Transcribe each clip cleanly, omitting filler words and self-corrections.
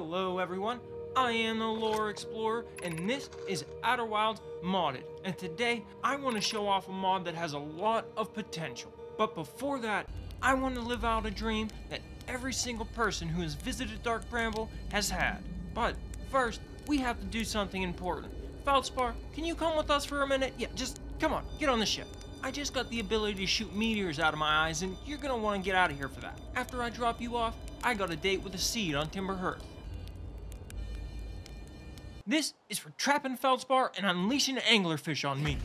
Hello everyone, I am the Lore Explorer and this is Outer Wilds Modded, and today I want to show off a mod that has a lot of potential. But before that, I want to live out a dream that every single person who has visited Dark Bramble has had. But first, we have to do something important. Feldspar, can you come with us for a minute? Yeah, just come on, get on the ship. I just got the ability to shoot meteors out of my eyes and you're going to want to get out of here for that. After I drop you off, I got a date with a seed on Timber Hearth. This is for trapping Feldspar and unleashing anglerfish on me.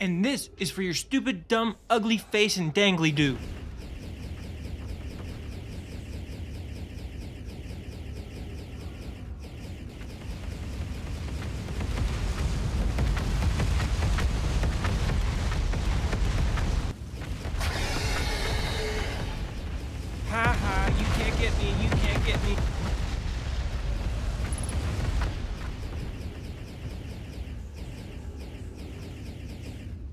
And this is for your stupid, dumb, ugly face and dangly do. You can't get me.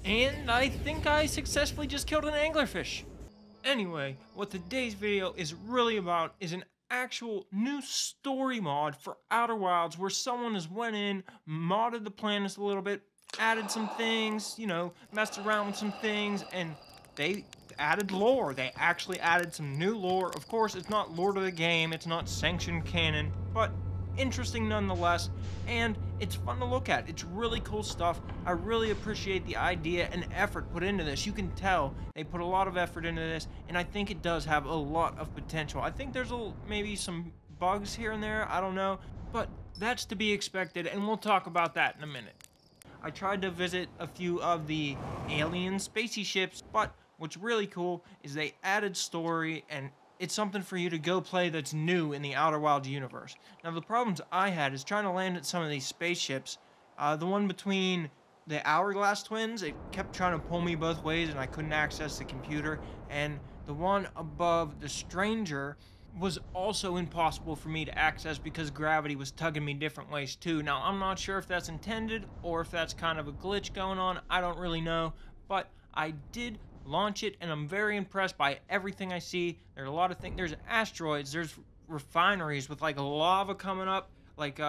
And I think I successfully just killed an anglerfish. Anyway, what today's video is really about is an actual new story mod for Outer Wilds where someone has went in, modded the planets a little bit, added some things, you know, messed around with some things, and they added lore. They actually added some new lore. Of course, it's not lore to the game, it's not sanctioned canon, but interesting nonetheless, and it's fun to look at. It's really cool stuff. I really appreciate the idea and effort put into this. You can tell they put a lot of effort into this, and I think it does have a lot of potential. I think there's maybe some bugs here and there, I don't know, but that's to be expected, and we'll talk about that in a minute. I tried to visit a few of the alien spacey ships, but what's really cool is they added story, and it's something for you to go play that's new in the Outer Wilds universe. Now, the problems I had is trying to land at some of these spaceships. The one between the Hourglass Twins, it kept trying to pull me both ways, and I couldn't access the computer. And the one above the Stranger was also impossible for me to access because gravity was tugging me different ways too. Now, I'm not sure if that's intended or if that's kind of a glitch going on. I don't really know, but I did launch it, and I'm very impressed by everything I see. There's a lot of things. There's asteroids, there's refineries with like lava coming up, like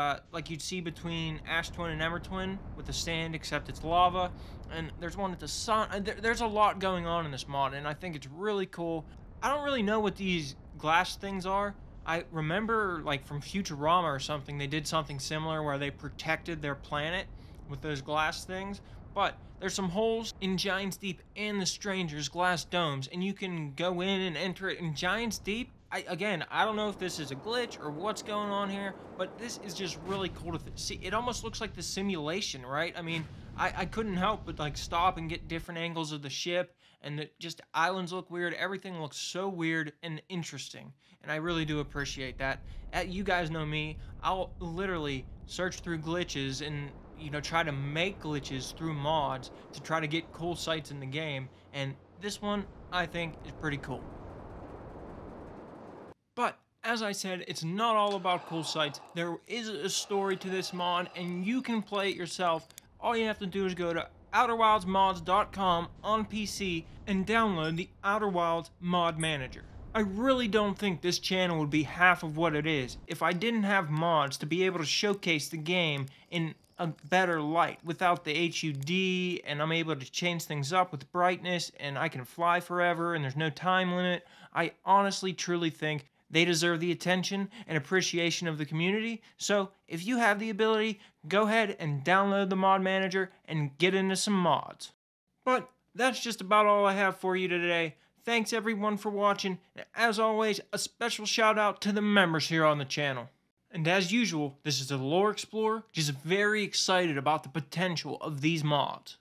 you'd see between Ash Twin and Ember Twin with the sand, except it's lava. And there's one at the sun. There's a lot going on in this mod, and I think it's really cool. I don't really know what these glass things are. I remember, like, from Futurama or something, they did something similar where they protected their planet with those glass things. But there's some holes in Giants Deep and the Stranger's glass domes, and you can go in and enter it in Giants Deep. Again, I don't know if this is a glitch or what's going on here, but this is just really cool to see. It almost looks like the simulation, right? I mean, I couldn't help but like stop and get different angles of the ship, and just islands look weird. Everything looks so weird and interesting, and I really do appreciate that. You guys know me. I'll literally search through glitches and, you know, try to make glitches through mods to try to get cool sites in the game, and this one I think is pretty cool. But as I said, it's not all about cool sites. There is a story to this mod, and you can play it yourself. All you have to do is go to outerwildsmods.com on PC and download the Outer Wilds Mod Manager. I really don't think this channel would be half of what it is if I didn't have mods to be able to showcase the game in a better light without the HUD, and I'm able to change things up with brightness, and I can fly forever, and there's no time limit. I honestly truly think they deserve the attention and appreciation of the community. So if you have the ability, go ahead and download the mod manager and get into some mods. But that's just about all I have for you today. Thanks everyone for watching, and as always, a special shout out to the members here on the channel. And as usual, this is the Lore Explorer, just very excited about the potential of these mods.